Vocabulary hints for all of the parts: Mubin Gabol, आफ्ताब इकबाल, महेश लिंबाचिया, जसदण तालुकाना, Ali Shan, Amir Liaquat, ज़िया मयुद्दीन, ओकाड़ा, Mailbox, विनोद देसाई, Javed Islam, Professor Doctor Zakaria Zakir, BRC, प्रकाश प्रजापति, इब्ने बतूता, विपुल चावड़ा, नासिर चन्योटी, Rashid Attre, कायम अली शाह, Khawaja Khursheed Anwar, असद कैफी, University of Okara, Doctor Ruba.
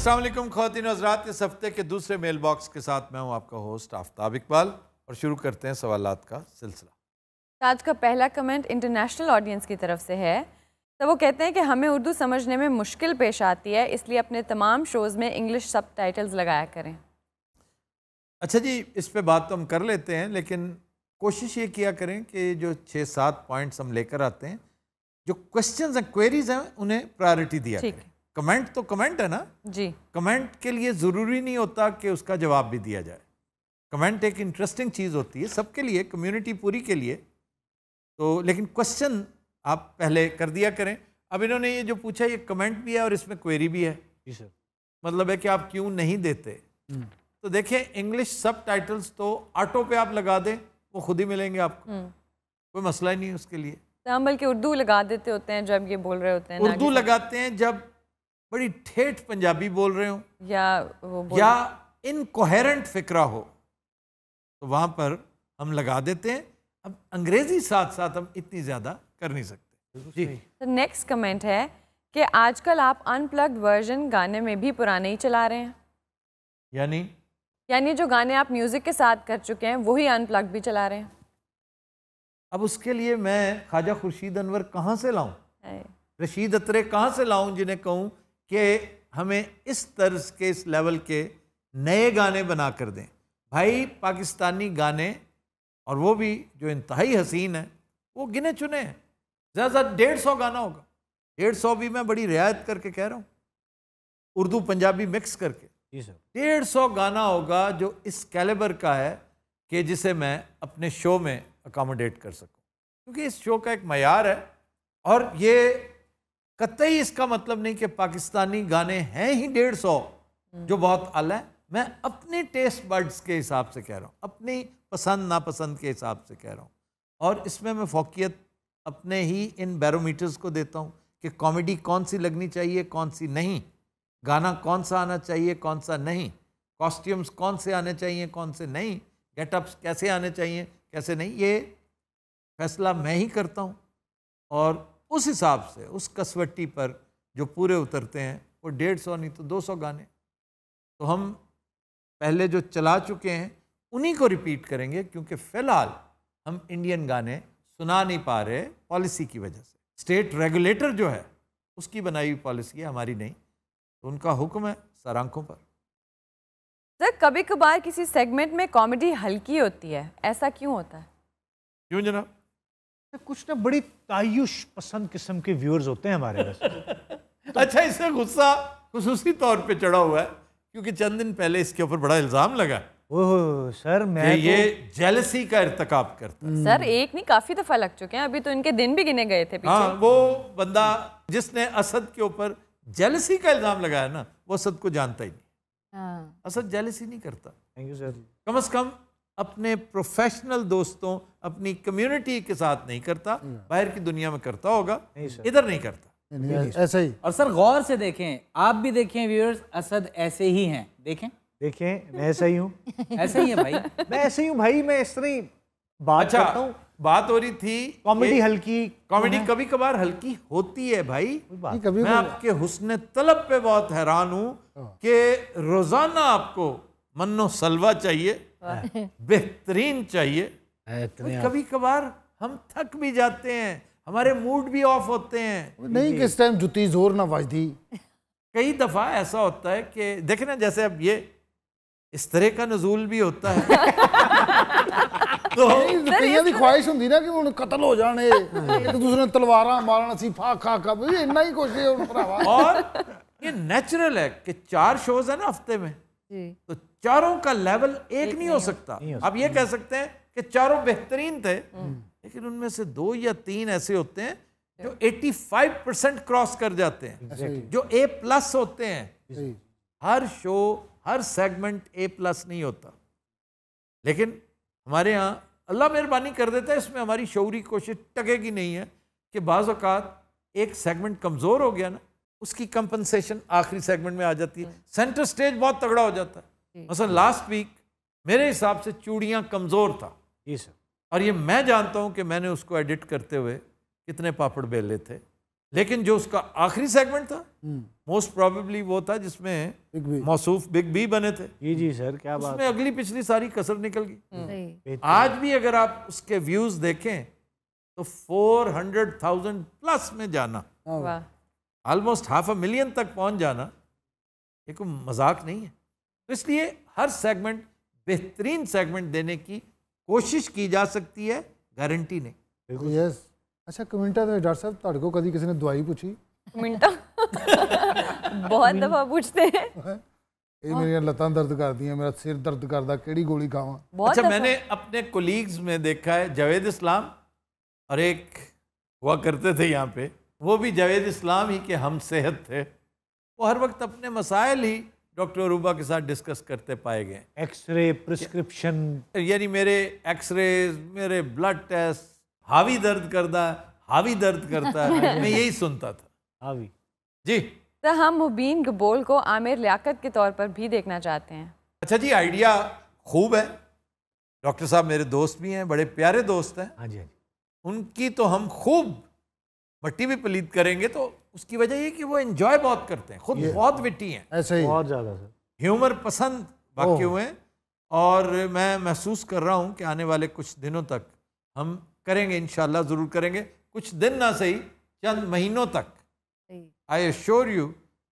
अस्सलाम वालेकुम ख़वातीन और हज़रात, इस हफ़्ते के दूसरे मेल बॉक्स के साथ मैं हूँ आपका होस्ट आफ्ताब इकबाल और शुरू करते हैं सवालात का सिलसिला। आज का पहला कमेंट इंटरनेशनल ऑडियंस की तरफ से है। तो वो कहते हैं कि हमें उर्दू समझने में मुश्किल पेश आती है, इसलिए अपने तमाम शोज़ में इंग्लिश सबटाइटल्स लगाया करें। अच्छा जी, इस पर बात तो हम कर लेते हैं, लेकिन कोशिश ये किया करें कि जो 6-7 पॉइंट्स हम लेकर आते हैं, जो क्वेश्चंस एंड क्वेरीज हैं उन्हें प्रायोरिटी दिया करें। कमेंट तो कमेंट है ना जी, कमेंट के लिए ज़रूरी नहीं होता कि उसका जवाब भी दिया जाए। कमेंट एक इंटरेस्टिंग चीज़ होती है सबके लिए, कम्युनिटी पूरी के लिए, तो लेकिन क्वेश्चन आप पहले कर दिया करें। अब इन्होंने ये जो पूछा ये कमेंट भी है और इसमें क्वेरी भी है जी सर, मतलब है कि आप क्यों नहीं देते। तो देखिए, इंग्लिश सबटाइटल्स तो ऑटो पे आप लगा दें, वो खुद ही मिलेंगे आपको, कोई मसला ही नहीं है उसके लिए। हम बल्कि उर्दू लगा देते होते हैं जब ये बोल रहे होते हैं, उर्दू लगाते हैं जब बड़ी ठेठ पंजाबी बोल रहे हो या इनकोहेरेंट फिक्रा हो, तो वहाँ पर हम लगा देते हैं। अब अंग्रेजी साथ साथ हम इतनी ज़्यादा कर नहीं सकते। तो नेक्स्ट कमेंट है कि आजकल आप अनप्लग्ड वर्जन गाने में भी पुराने ही चला रहे हैं, यानी जो गाने आप म्यूज़िक के साथ कर चुके हैं वही अनप्लग्ड भी चला रहे हैं। अब उसके लिए मैं ख्वाजा खुर्शीद अनवर कहाँ से लाऊं, रशीद अत्रे कहाँ से लाऊं, जिन्हें कहूं कि हमें इस तर्ज के, इस लेवल के नए गाने बना कर दें। भाई पाकिस्तानी गाने, और वो भी जो इंतहाई हसीन है, वो गिने चुने हैं, ज़्यादा 150 गाना होगा। 150 भी मैं बड़ी रियायत करके कह रहा हूँ, उर्दू पंजाबी मिक्स करके 150 गाना होगा जो इस कैलिबर का है कि जिसे मैं अपने शो में अकोमोडेट कर सकूँ, क्योंकि इस शो का एक मयार है। और ये कतई इसका मतलब नहीं कि पाकिस्तानी गाने हैं ही 150 जो बहुत आला है। मैं अपने टेस्ट बर्ड्स के हिसाब से कह रहा हूँ, अपनी पसंद नापसंद के हिसाब से कह रहा हूँ, और इसमें मैं फोकियत अपने ही इन बैरोमीटर्स को देता हूँ कि कॉमेडी कौन सी लगनी चाहिए, कौन सी नहीं, गाना कौन सा आना चाहिए, कौन सा नहीं, कॉस्ट्यूम्स कौन से आने चाहिए, कौन से नहीं, गेटअप्स कैसे आने चाहिए, कैसे नहीं, ये फैसला मैं ही करता हूँ। और उस हिसाब से, उस कसवट्टी पर जो पूरे उतरते हैं वो 150 नहीं तो 200 गाने तो हम पहले जो चला चुके हैं उन्हीं को रिपीट करेंगे, क्योंकि फ़िलहाल हम इंडियन गाने सुना नहीं पा रहे पॉलिसी की वजह से। स्टेट रेगुलेटर जो है उसकी बनाई हुई पॉलिसी है, हमारी नहीं, तो उनका हुक्म है सर आंखों पर। सर, कभी कभार किसी सेगमेंट में कॉमेडी हल्की होती है, ऐसा क्यों होता है? क्यों जनाब? कुछ ना बड़ी तायुश पसंद किस्म के व्यूअर्स होते हैं हमारे पास। अच्छा, इससे गुस्सा खुसूसी तौर पे चढ़ा हुआ है क्योंकि चंद दिन पहले इसके ऊपर बड़ा इल्जाम लगा। ओह सर, मैं ये जेलसी का इर्तकाब करता है। सर एक नहीं, काफी दफा लग चुके हैं, अभी तो इनके दिन भी गिने गए थे पीछे। हाँ, वो बंदा जिसने असद के ऊपर जेलसी का इल्जाम लगाया ना, वो असद को जानता ही नहीं। असद जेलसी नहीं करता। Thank you sir. कम अज कम अपने प्रोफेशनल दोस्तों, अपनी कम्युनिटी के साथ नहीं करता, बाहर की दुनिया में करता होगा, इधर नहीं करता। ऐसा ही। और सर गौर से देखें, आप भी देखें व्यूअर्स, असद ऐसे ही हैं। देखें मैं ऐसा ही हूँ। ऐसा ही है भाई, मैं ऐसे ही हूँ भाई, मैं इस तरह बात करता हूँ। बात हो रही थी कॉमेडी हल्की, कॉमेडी कभी कभार हल्की होती है भाई। मैं आपके हुस्न तलब पे बहुत हैरान हूँ कि रोजाना आपको मन्नो सलवा चाहिए, बेहतरीन चाहिए। कभी कभार हम थक भी जाते हैं, हमारे मूड भी ऑफ होते हैं। नहीं कि इस टाइम जुती जोर ना वाजदी। कई दफा ऐसा होता है कि देखे ना, जैसे अब ये इस तरह का नजूल भी होता है। तो की ख्वाहिश होंगी ना कि उन्हें कत्ल हो जाने, एक दूसरे तलवारा मारना, सीफा खा इन्ना ही कुछ है। और ये नेचुरल है कि 4 शोज है ना हफ्ते में, तो चारों का लेवल एक नहीं हो सकता। आप ये कह सकते हैं कि चारों बेहतरीन थे, लेकिन उनमें से 2 या 3 ऐसे होते हैं जो 85% क्रॉस कर जाते हैं, जो A+ होते हैं। हर शो, हर सेगमेंट A+ नहीं होता, लेकिन हमारे यहाँ अल्लाह मेहरबानी कर देता है, इसमें हमारी शौरी कोशिश टकेगी नहीं है कि बाज़ औक़ात एक सेगमेंट कमज़ोर हो गया ना, उसकी कंपनसेशन आखिरी सेगमेंट में आ जाती है। सेंटर स्टेज बहुत तगड़ा हो जाता है। मसलन लास्ट वीक मेरे हिसाब से चूड़ियाँ कमज़ोर था, और ये मैं जानता हूँ कि मैंने उसको एडिट करते हुए कितने पापड़ बेले थे, लेकिन जो उसका आखिरी सेगमेंट था मोस्ट प्रोबेबली वो था जिसमें मौसूफ बिग बी बने थे। जी जी सर क्या बात, उसमें अगली पिछली सारी कसर निकल गई। आज भी अगर आप उसके व्यूज देखें तो 400,000 प्लस में जाना, ऑलमोस्ट 500,000 तक पहुंच जाना, ये कोई मजाक नहीं है। तो इसलिए हर सेगमेंट बेहतरीन सेगमेंट देने की कोशिश की जा सकती है, गारंटी नहीं। बिल्कुल यस। अच्छा कमेंटा तो डॉक्टर साहब ਤੁਹਾਡੇ ਕੋਲ ਕਦੀ ਕਿਸੇ ਨੇ ਦਵਾਈ ਪੁੱਛੀ? ਕਮੈਂਟਾ ਬਹੁਤ ਦਫਾ ਪੁੱਛਦੇ ਹੈ। ਇਹ ਮੇਰੀਆਂ ਲੱਤਾਂ ਦਰਦ ਕਰਦੀਆਂ, ਮੇਰਾ ਸਿਰ ਦਰਦ ਕਰਦਾ, ਕਿਹੜੀ ਗੋਲੀ ਖਾਵਾਂ? अच्छा मैंने अपने कोलीग्स में देखा है जावेद इस्लाम और एक हुआ करते थे यहाँ पे, वो भी जावेद इस्लाम ही के हम सेहत थे, वो हर वक्त अपने मसाइल ही डॉक्टर रूबा के साथ डिस्कस करते पाए गए। एक्सरे प्रिस्क्रिप्शन, यानी मेरे एक्सरे, मेरे ब्लड टेस्ट, हावी दर्द करता है, हावी दर्द करता है, मैं यही सुनता था हावी। जी तो हम मुबीन गबोल को आमिर लियाकत के तौर पर भी देखना चाहते हैं। अच्छा जी आइडिया खूब है, डॉक्टर साहब मेरे दोस्त भी हैं, बड़े प्यारे दोस्त हैं। हाँ जी हाँ जी। उनकी तो हम खूब मट्टी भी पलीत करेंगे, तो उसकी वजह ये कि वो एंजॉय बहुत करते हैं, खुद बहुत विटी हैं, ऐसे ही बहुत ज़्यादा सर ह्यूमर पसंद वाकई हुए हैं, और मैं महसूस कर रहा हूँ कि आने वाले कुछ दिनों तक हम करेंगे इंशाल्लाह, ज़रूर करेंगे, कुछ दिन ना सही चंद महीनों तक। आई एश्योर यू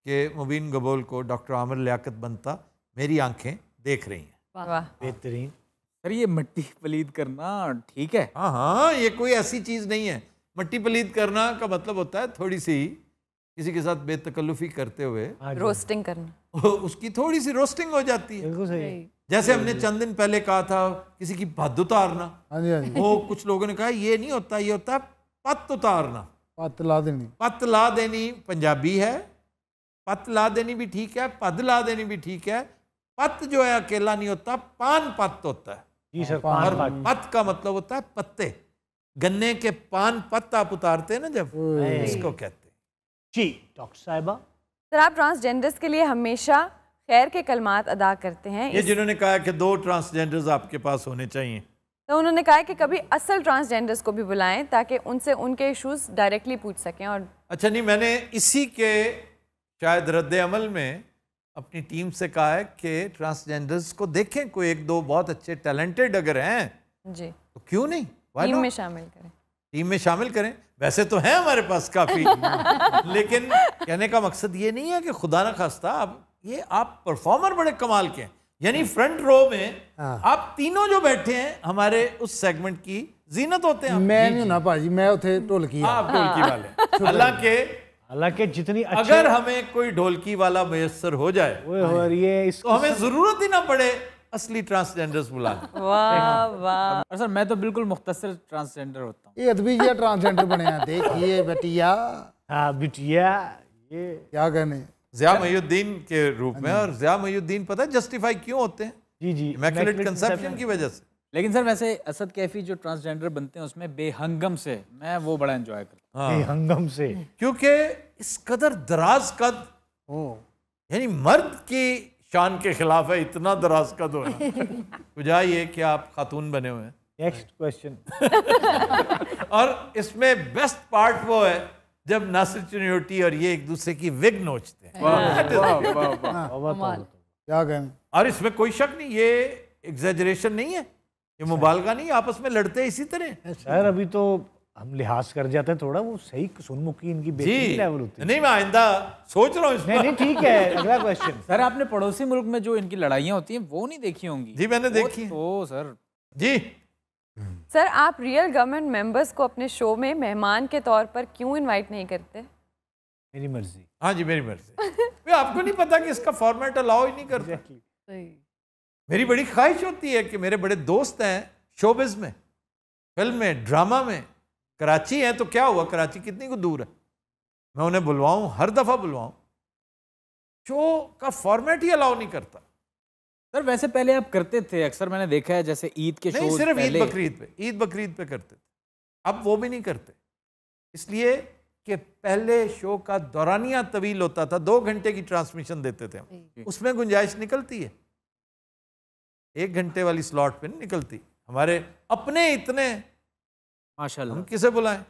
कि मुबीन गबोल को डॉक्टर आमिर लियाकत बनता मेरी आंखें देख रही हैं। बेहतरीन सर, ये मट्टी पलीद करना ठीक है? हाँ हाँ, ये कोई ऐसी चीज़ नहीं है। मट्टी पलीद करना का मतलब होता है थोड़ी सी किसी के साथ बेतकल्लुफी करते हुए रोस्टिंग करना, उसकी थोड़ी सी रोस्टिंग हो जाती है। सही। जैसे हमने चंद दिन पहले कहा था किसी की पद उतारना, वो कुछ लोगों ने कहा ये नहीं होता, ये होता है पत उतारना, पत ला देनी। पत ला देनी पंजाबी है, पत ला देनी भी ठीक है, पद ला देनी भी ठीक है। पत जो है अकेला नहीं होता, पान पत होता है। जी सर, पान पत का मतलब होता है पत्ते, गन्ने के पान पत्त आप उतारते हैं ना जब, इसको कहते हैं। जी डॉक्टर साहिबा सर, आप ट्रांसजेंडर्स के लिए हमेशा खैर के कलमात अदा करते हैं। ये जिन्होंने कहा कि 2 ट्रांसजेंडर्स आपके पास होने चाहिए, तो उन्होंने कहा कि कभी असल ट्रांसजेंडर्स को भी बुलाएं ताकि उनसे उनके इश्यूज डायरेक्टली पूछ सकें। और अच्छा नहीं, मैंने इसी के शायद रद्द अमल में अपनी टीम से कहा है कि ट्रांसजेंडर्स को देखें, कोई 1-2 बहुत अच्छे टैलेंटेड अगर हैं जी तो क्यों नहीं टीम में शामिल करें, टीम में शामिल करें। वैसे तो हैं हमारे पास काफ़ी लेकिन कहने का मकसद ये नहीं है कि खुदा न खास्ता आप ये आप परफॉर्मर बड़े कमाल के हैं, यानी फ्रंट रो में आप तीनों जो बैठे हैं हमारे उस सेगमेंट की जीनत होते हैं। मैं नहीं ना भाजी, मैं उठे ढोलकी, आप ढोलकी वाले। हालांकि जितनी अगर हमें कोई ढोलकी वाला मैसर हो जाए तो हमें ज़रूरत ही ना पड़े असली ट्रांसजेंडर्स बुला। वाह वाह सर, मैं तो बिल्कुल मुख्तसर ट्रांसजेंडर होता हूँ। ये अदबीजिया ट्रांसजेंडर बने हैं, देखिए बिटिया। हाँ बिटिया, ये क्या कहने ज़िया मयुद्दीन के रूप में। और ज़िया मयुद्दीन पता है जस्टिफाई क्यों होते हैं? जी जी, इमैक्युलेट कंसेप्शन की वजह से। लेकिन सर वैसे असद कैफी जो ट्रांसजेंडर बनते हैं उसमें बेहंगम से मैं वो बड़ा एंजॉय करता हूँ। बेहंगम से क्योंकि इस कदर दराज कद, यानी मर्द की शान के खिलाफ है इतना दराज का दो बुझा ये कि आप खातून बने हुए हैं। Next question. और इसमें बेस्ट पार्ट वो है जब नासिर चन्योटी और ये एक दूसरे की विग नोचते हैं। क्या कहें, और इसमें कोई शक नहीं, ये एग्जेजरेशन नहीं है, ये मुबालगा नहीं, आपस में लड़ते हैं इसी तरह। सर अभी तो हम लिहाज कर जाते हैं थोड़ा, वो सही सुनमुखी इनकी बेसिक लेवल होती है। नहीं मैं आइंदा सोच रहा हूँ। नहीं ठीक है। अगला क्वेश्चन। सर आपने पड़ोसी मुल्क में जो इनकी लड़ाइयाँ होती हैं वो नहीं देखी होंगी? जी मैंने देखी है। ओ सर जी। सर आप रियल गवर्नमेंट मेंबर्स को अपने शो में मेहमान के तौर पर क्यों इन्वाइट नहीं करते? मेरी मर्जी। हाँ जी मेरी मर्जी। आपको नहीं पता कि इसका फॉर्मेट अलाउ ही नहीं करते। मेरी बड़ी ख्वाहिश होती है कि मेरे बड़े दोस्त हैं शोबिज में, फिल्म में, ड्रामा में, कराची है तो क्या हुआ, कराची कितनी को दूर है, मैं उन्हें बुलवाऊं, हर दफ़ा बुलवाऊं। शो का फॉर्मेट ही अलाउ नहीं करता। सर वैसे पहले आप करते थे, अक्सर मैंने देखा है जैसे ईद के शो, नहीं सिर्फ ईद बकरीद पे करते थे, अब वो भी नहीं करते, इसलिए कि पहले शो का दौरानिया तवील होता था, 2 घंटे की ट्रांसमिशन देते थे हम, उसमें गुंजाइश निकलती है, 1 घंटे वाली स्लॉट पर नहीं निकलती। हमारे अपने इतने माशाल्लाह, हम किसे बुलाएं?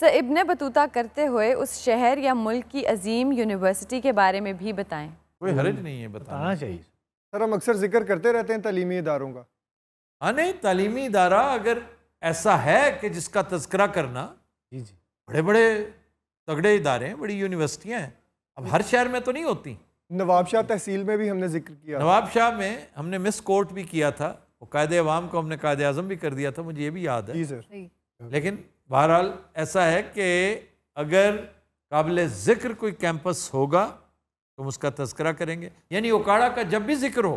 सर, इब्ने बतूता करते हुए उस शहर या मुल्क की अजीम यूनिवर्सिटी के बारे में भी बताएं। कोई हरज नहीं है, बताना चाहिए। सर, हम अक्सर जिक्र करते रहते हैं तालीमी इदारों का। हाँ, नहीं, तालीमी इदारा अगर ऐसा है कि जिसका तस्करा करना, जी जी, बड़े बड़े तगड़े इदारे हैं, बड़ी यूनिवर्सिटियाँ हैं। अब हर शहर में तो नहीं होती। नवाब शाह तहसील में भी हमने जिक्र किया, नवाब शाह में हमने मिस कोर्ट भी किया था, और कायदे अवाम को हमने कायदे आज़म भी कर दिया था, मुझे ये भी याद है। जी सर। लेकिन बहरहाल ऐसा है कि अगर काबिल ज़िक्र कोई कैंपस होगा तो हम उसका तस्करा करेंगे। यानी ओकाड़ा का जब भी जिक्र हो,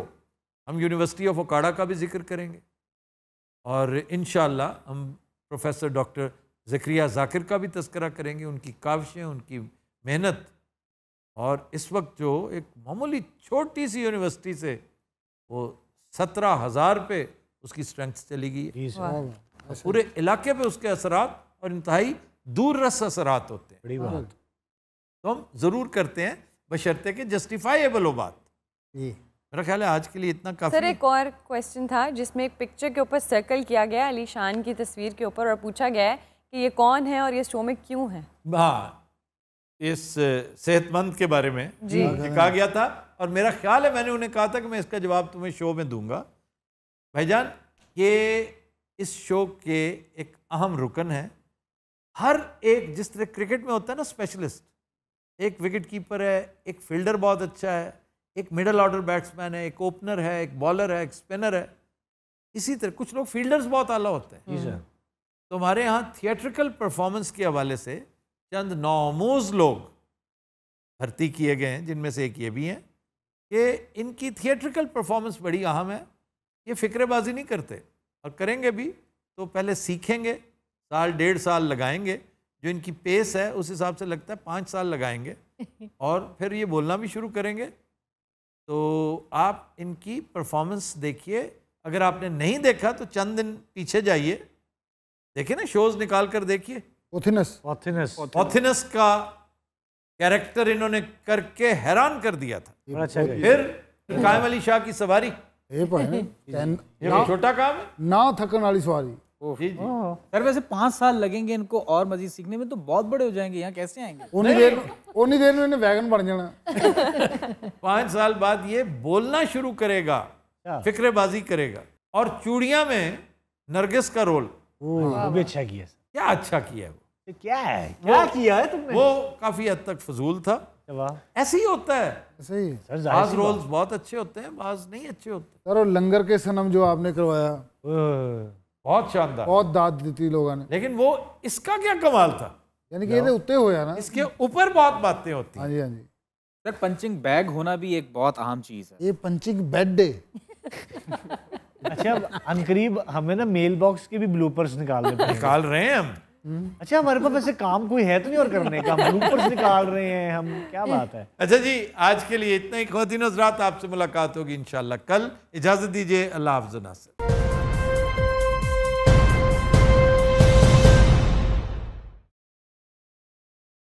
हम यूनिवर्सिटी ऑफ ओकाड़ा का भी जिक्र करेंगे, और इंशाअल्लाह हम प्रोफेसर डॉक्टर ज़करिया ज़ाकिर का भी तस्करा करेंगे, उनकी काविशें, उनकी मेहनत। और इस वक्त जो एक मामूली छोटी सी यूनिवर्सिटी से वो 17,000 पे उसकी स्ट्रेंथ चली गई है, पूरे इलाके पे उसके असरात और इंतहाई दूर रस असरात होते हैं। बड़ी बात। तो हम ज़रूर करते हैं, बशर्ते कि जस्टिफाइएबल हो बात। मेरा ख्याल है आज के लिए इतना काफ़ी। सर, एक और क्वेश्चन था जिसमें एक पिक्चर के ऊपर सर्कल किया गया अली शान की तस्वीर के ऊपर, और पूछा गया है कि ये कौन है और ये शो में क्यों है। हाँ, इस सेहतमंद के बारे में कहा गया था, और मेरा ख्याल है मैंने उन्हें कहा था कि मैं इसका जवाब तुम्हें शो में दूंगा। भाईजान, ये इस शो के एक अहम रुकन है। हर एक, जिस तरह क्रिकेट में होता है ना स्पेशलिस्ट, एक विकेट कीपर है, एक फील्डर बहुत अच्छा है, एक मिडल ऑर्डर बैट्समैन है, एक ओपनर है, एक बॉलर है, एक स्पिनर है, इसी तरह कुछ लोग फील्डर्स बहुत आला होते हैं। तो हमारे यहाँ थिएट्रिकल परफॉर्मेंस के हवाले से चंद नामूज़ लोग भर्ती किए गए हैं, जिनमें से एक ये भी हैं कि इनकी थिएट्रिकल परफॉर्मेंस बड़ी अहम है। ये फिक्रबाजी नहीं करते, और करेंगे भी तो पहले सीखेंगे, साल डेढ़ साल लगाएंगे, जो इनकी पेस है उस हिसाब से लगता है 5 साल लगाएंगे, और फिर ये बोलना भी शुरू करेंगे। तो आप इनकी परफॉर्मेंस देखिए, अगर आपने नहीं देखा तो चंद दिन पीछे जाइए, देखिए ना, शोज़ निकाल कर देखिए। ऑथिनस का कैरेक्टर इन्होंने करके हैरान कर दिया था। फिर कायम अली शाह की सवारी, ये छोटा काम है ना, थकन वाली सवारी। सर, वैसे 5 साल लगेंगे इनको और मजीद सीखने में, तो बहुत बड़े हो जाएंगे, यहाँ कैसे आएंगे? उन्हीं देर में इन्हें वैगन बन जाना। 5 साल बाद ये बोलना शुरू करेगा, फिक्रेबाजी करेगा। और चूड़िया में नरगिस का रोल भी अच्छा किया। क्या अच्छा किया है? क्या किया है तुमने? वो काफी हद तक फजूल था। ऐसे ही होता है, बाज रोल्स बहुत अच्छे होते हैं, बाज नहीं अच्छे होते। सर, और लंगर के सनम जो आपने करवाया, बहुत शानदार, बहुत दाद दी थी लोगों ने। लेकिन वो, इसका क्या कमाल था, यानी कि ये उतरे हुए ना, इसके ऊपर बहुत बातें होती हैं। हाँ जी, हाँ जी। सर, पंचिंग बैग होना भी एक बहुत अहम चीज है। ये पंचिंग बेड है। अच्छा, अनकरीब हमें ना मेल बॉक्स के भी ब्लूपर्स निकाल रहे हैं हम। अच्छा, हमारे पास वैसे काम कोई है तो नहीं और करने का, ब्लूपर्स निकाल रहे हैं हम, क्या बात है। अच्छा जी, आज के लिए इतना ही। ख्वातीन हज़रात, आपसे मुलाकात होगी इंशाल्लाह कल। इजाजत दीजिए, अल्लाह हाफ़िज़ नासिर।